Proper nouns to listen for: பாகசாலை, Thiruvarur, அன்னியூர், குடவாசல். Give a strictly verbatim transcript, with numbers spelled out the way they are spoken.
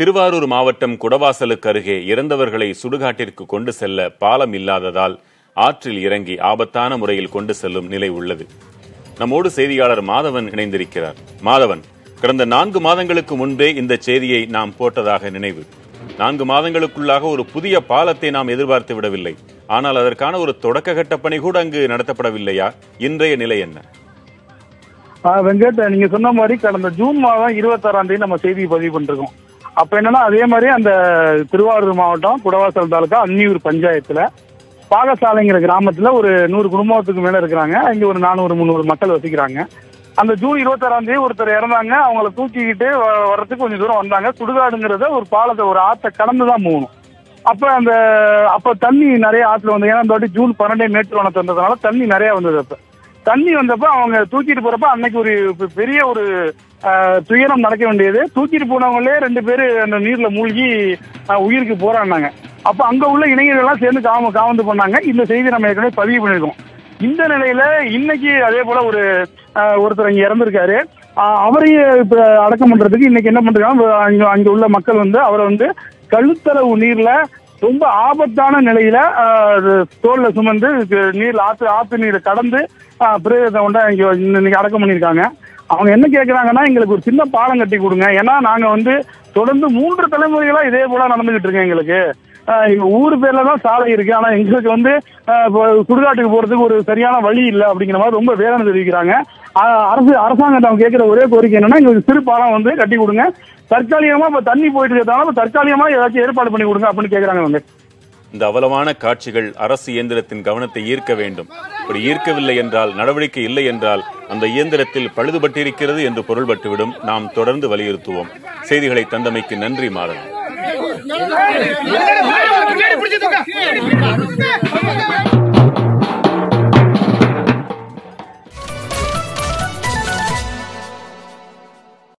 திருவாரூர் மாவட்டம் குடவாசலுக்கு அருகே இறந்தவர்களை சுடுகாட்டிற்கு கொண்டு செல்ல பாலம் இல்லாததால் ஆற்றில் இறங்கி ஆபத்தான முறையில் கொண்டு செல்லும் நிலை உள்ளது. நம்மோடு செய்தியாளர் மாதவன் இணைந்திருக்கிறார். மாதவன், கடந்த நான்கு மாதங்களுக்கு முன்பே இந்த செய்தியை நாம் போட்டதாக நினைவு. நான்கு மாதங்களுக்குள்ளாக ஒரு புதிய பாலத்தை நாம் எதிர்பார்த்து விடவில்லை. ஆனால் அதற்கான ஒரு தொடக்ககட்ட பணி கூட அங்கு நடத்தப்படவில்லையா? இன்றைய நிலை என்ன? வெங்கட், நீங்க சொன்ன மாதிரி கடந்த ஜூன் மாதம் இருபத்தி ஆறாம் தேதி நம்ம செய்தியை பதிவு பண்ணிருக்கோம். அப்ப என்னன்னா, அதே மாதிரி அந்த திருவாரூர் மாவட்டம் குடவாசல் தாலுக்கா அன்னியூர் பஞ்சாயத்துல பாகசாலைங்கிற கிராமத்துல ஒரு நூறு குடும்பத்துக்கு மேல இருக்கிறாங்க. இங்க ஒரு நானூறு முந்நூறு மக்கள் வசிக்கிறாங்க. அந்த ஜூன் இருபத்தி ஆறாம் தேதி ஒருத்தர் இறந்தாங்க. அவங்கள தூக்கிக்கிட்டு வர்றதுக்கு கொஞ்சம் தூரம் வந்தாங்க. சுடுகாடுங்கிறத ஒரு பாலத்தை ஒரு ஆற்ற கடந்துதான் போகணும். அப்ப அந்த அப்ப தண்ணி நிறைய ஆற்றுல வந்து, ஏன்னா இந்த வாட்டி ஜூன் பன்னெண்டு நேற்று வனத்து வந்ததுனால தண்ணி நிறைய வந்தது. அப்ப தண்ணி வந்தப்ப அவங்க தூக்கிட்டு போறப்ப அன்னைக்கு ஒரு பெரிய ஒரு துயரம் நடக்க வேண்டியது. தூக்கிட்டு போனவங்களே ரெண்டு பேரு அந்த நீர்ல மூழ்கி உயிருக்கு போராடினாங்க. அப்ப அங்க உள்ள இளைஞர்கள்லாம் சேர்ந்து காம காவந்து பண்ணாங்க. இந்த செய்தி நம்ம ஏற்கனவே பதிவு பண்ணிருக்கோம். இந்த நிலையில இன்னைக்கு அதே போல ஒரு ஒருத்தர் இங்க இறந்திருக்காரு. அவரையே இப்ப அடக்கம் பண்றதுக்கு இன்னைக்கு என்ன பண்றாங்க, அங்க உள்ள மக்கள் வந்து அவரை வந்து கழுத்தளவு நீர்ல ரொம்ப ஆபத்தான நிலையில தோல்ல சுமந்து நீர் ஆத்து ஆத்து நீரை கடந்து பிரேதத்தை கொண்டா இன்னைக்கு அடக்கம் பண்ணியிருக்காங்க. அவங்க என்ன கேட்கறாங்கன்னா, எங்களுக்கு ஒரு சின்ன பாலம் கட்டி கொடுங்க, ஏன்னா நாங்க வந்து தொடர்ந்து மூன்று தலைமுறைகளா இதே போல நடந்துகிட்டு இருக்கோம். எங்களுக்கு ஊர் பேர்ல தான் சாலை இருக்கு, ஆனா எங்களுக்கு வந்து சுடுகாட்டுக்கு போறதுக்கு ஒரு சரியான வழி இல்லை அப்படிங்கிற மாதிரி ரொம்ப வேதனை தெரிவிக்கிறாங்க. அரசு அரசாங்கத்தை அவங்க கேட்கிற ஒரே கோரிக்கை என்னன்னா, எங்களுக்கு சிறு பாலம் வந்து கட்டி கொடுங்க, தற்காலிகமா இப்ப தண்ணி போயிட்டு இருக்கிறதால தற்காலிகமா ஏதாச்சும் ஏற்பாடு பண்ணி கொடுங்க அப்படின்னு கேட்கறாங்க. அவங்க இந்த அவலமான காட்சிகள் அரசு இயந்திரத்தின் கவனத்தை ஈர்க்க வேண்டும். இப்படி ஈர்க்கவில்லை என்றால், நடவடிக்கை இல்லை என்றால் அந்த இயந்திரத்தில் பழுதுபட்டிருக்கிறது என்று பொருள்பட்டுவிடும். நாம் தொடர்ந்து வலியுறுத்துவோம். செய்திகளை தந்தமைக்கு நன்றி மாறன்.